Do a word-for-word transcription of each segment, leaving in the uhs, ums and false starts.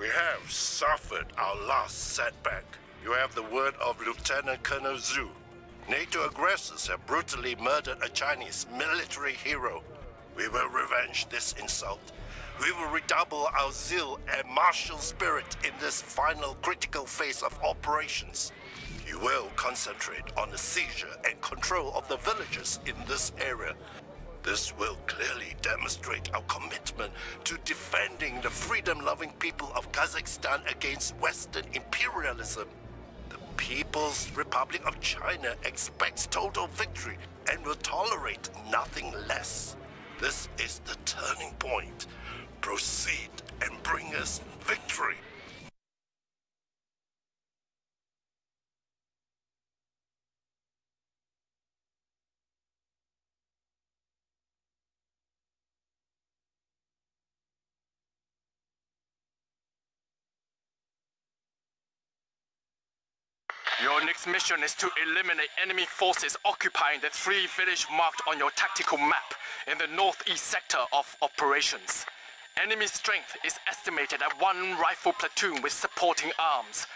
We have suffered our last setback. You have the word of Lieutenant Colonel Zhu. NATO aggressors have brutally murdered a Chinese military hero. We will revenge this insult. We will redouble our zeal and martial spirit in this final critical phase of operations. You will concentrate on the seizure and control of the villages in this area. This will clearly demonstrate our commitment to defending the freedom-loving people of Kazakhstan against Western imperialism. The People's Republic of China expects total victory and will tolerate nothing less. This is the turning point. Proceed and bring us victory. Your next mission is to eliminate enemy forces occupying the three villages marked on your tactical map in the northeast sector of operations. Enemy strength is estimated at one rifle platoon with supporting arms.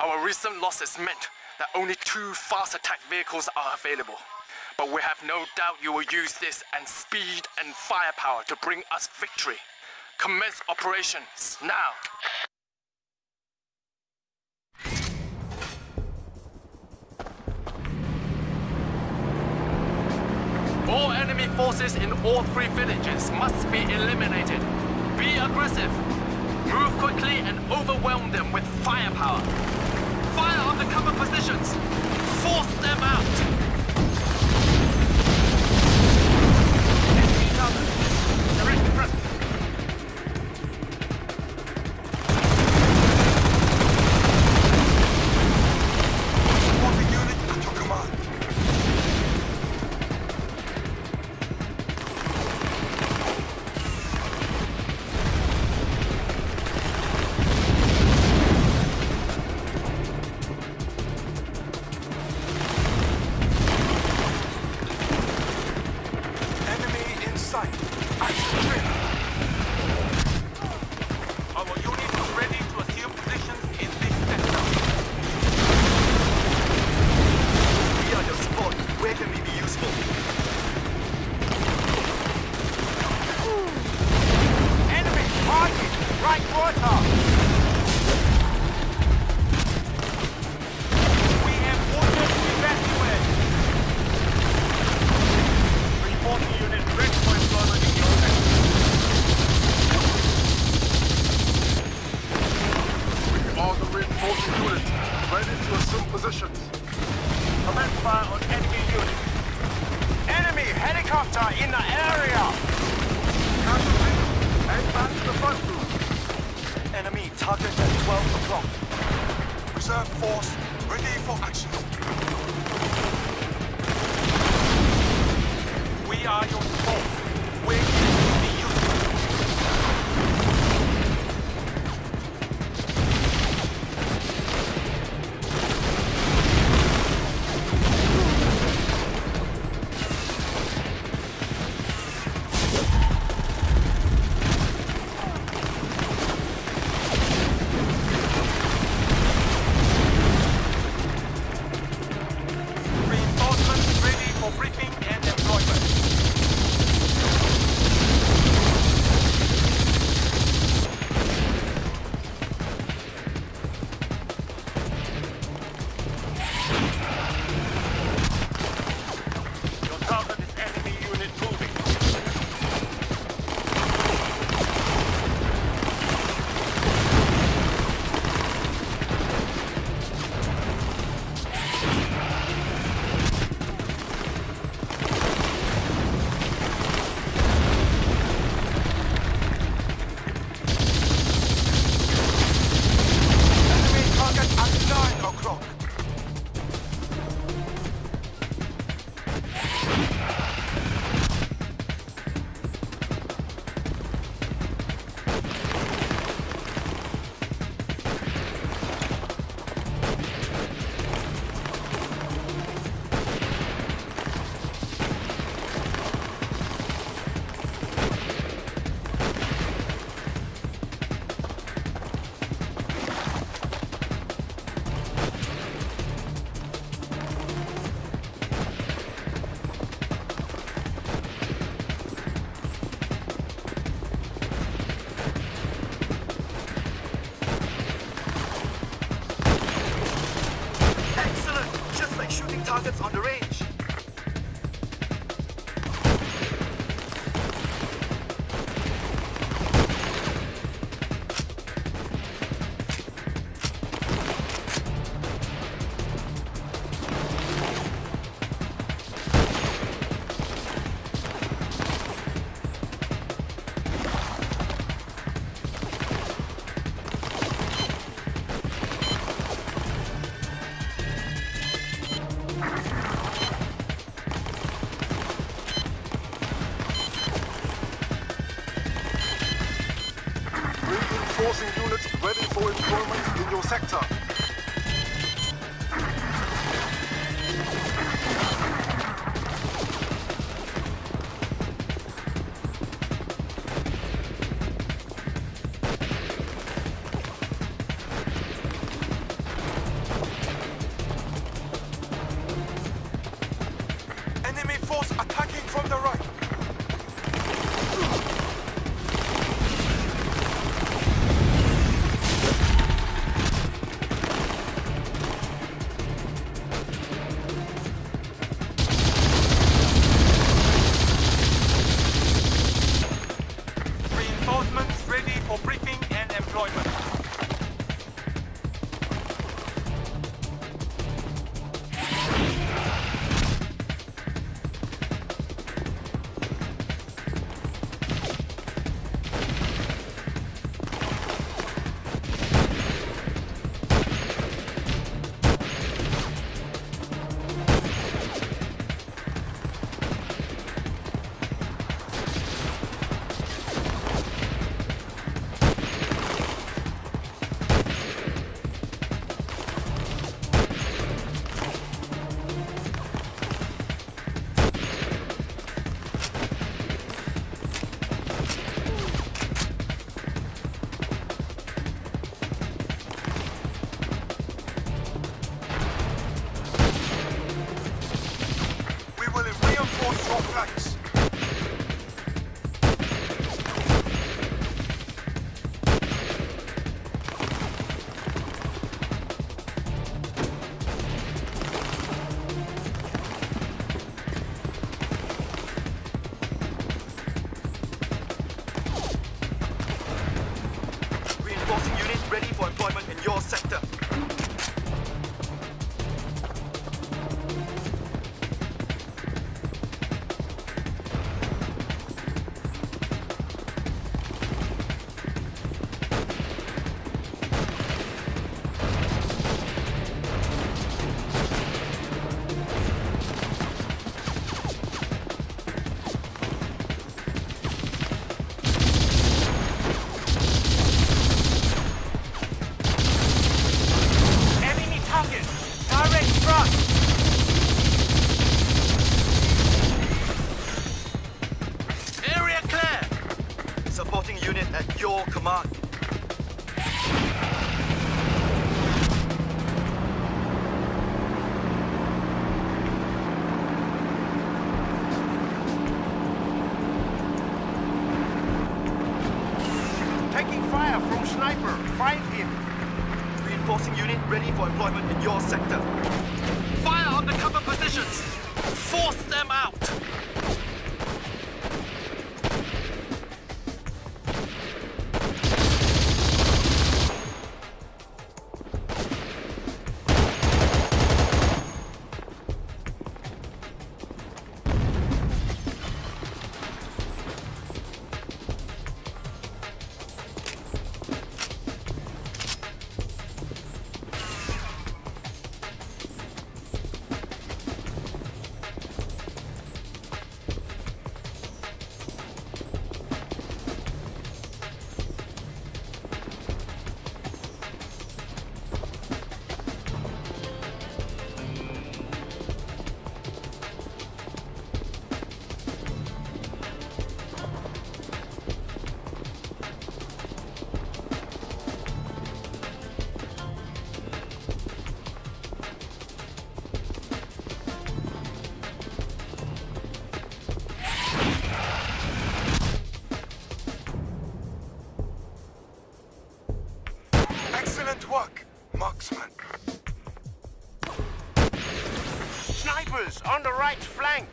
Our recent losses meant that only two fast attack vehicles are available. But we have no doubt you will use this and speed and firepower to bring us victory. Commence operations now! All enemy forces in all three villages must be eliminated. Be aggressive. Move quickly and overwhelm them with firepower. Fire on the cover positions. Force them out. Enemy cover. Direct front. Support the unit at your command. Briefing and employment. targets on the range. Reinforcing units ready for employment in your sector. Enemy force attacking from the right. troopers on the right flank.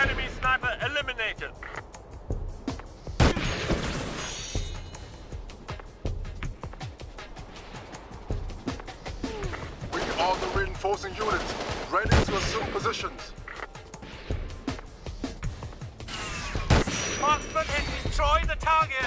Enemy sniper eliminated. We are the reinforcing units, ready to assume positions. Marksman has destroyed the target.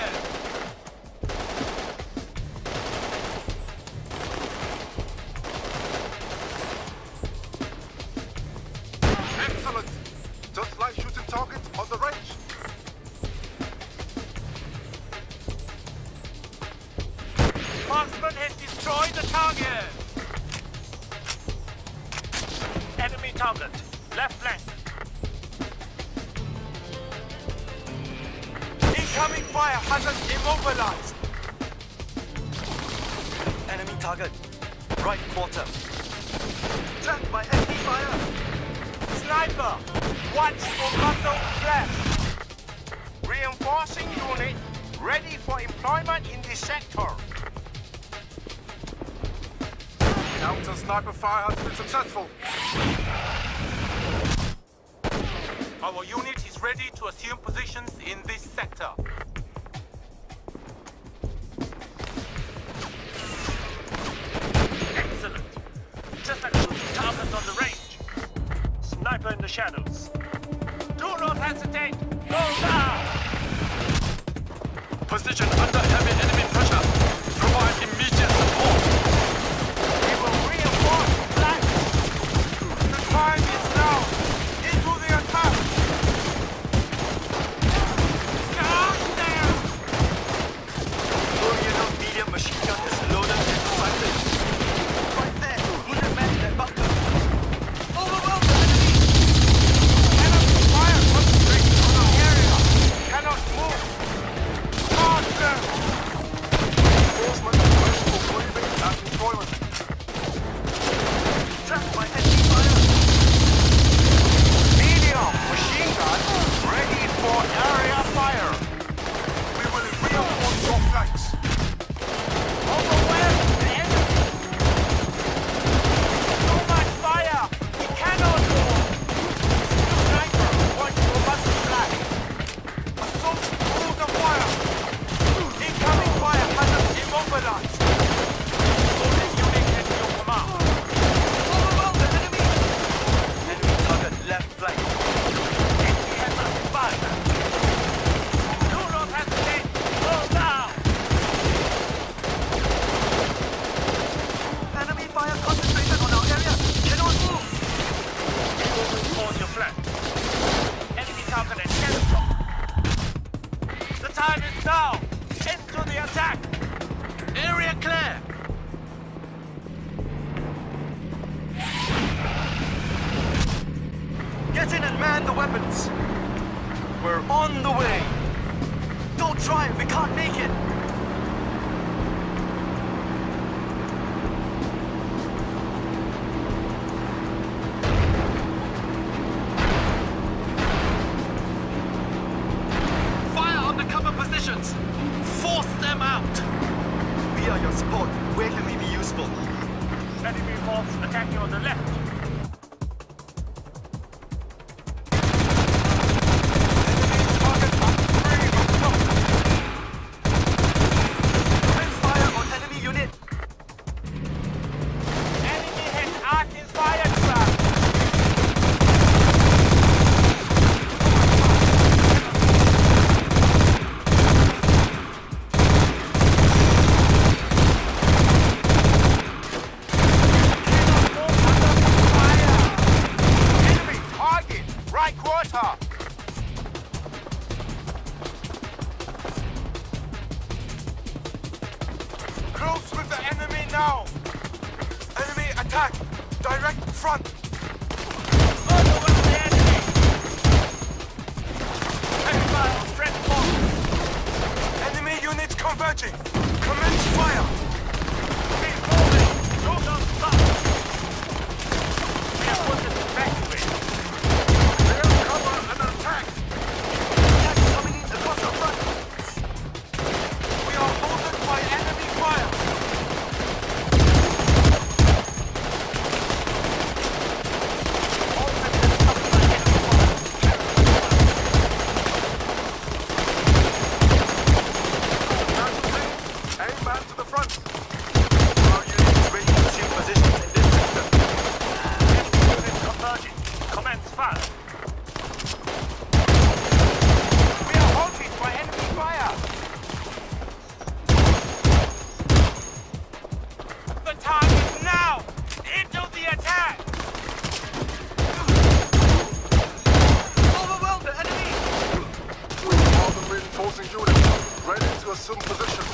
to assume positions.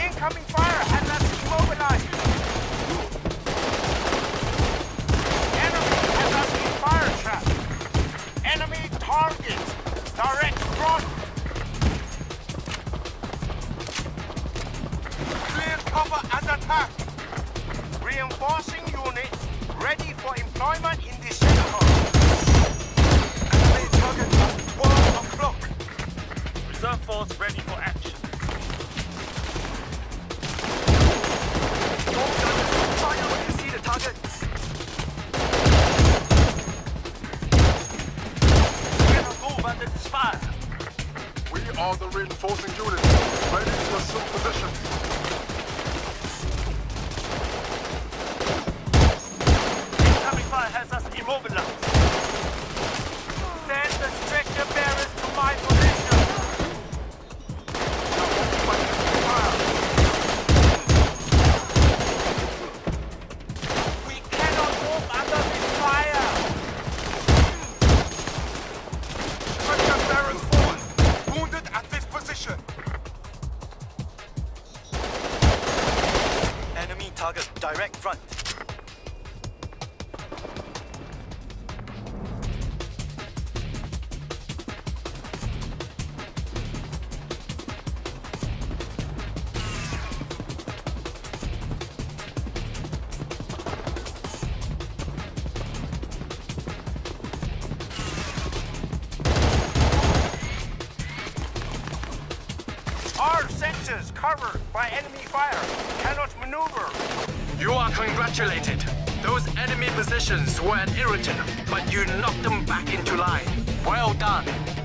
Incoming fire has us immobilized. Enemy has us in fire trap. Enemy target. Direct front. Clear cover and attack. Reinforcing unit ready for employment in this sector. Reserve force ready for action. All gunners, fire when you see the targets. We have move under this fire. We are the reinforcing unit, ready to assume position. Incoming fire has us immobilized. Send the stretcher bearers to my position. Direct front. Our sensors covered by enemy fire cannot maneuver. You are congratulated. Those enemy positions were an irritant, but you knocked them back into line. Well done.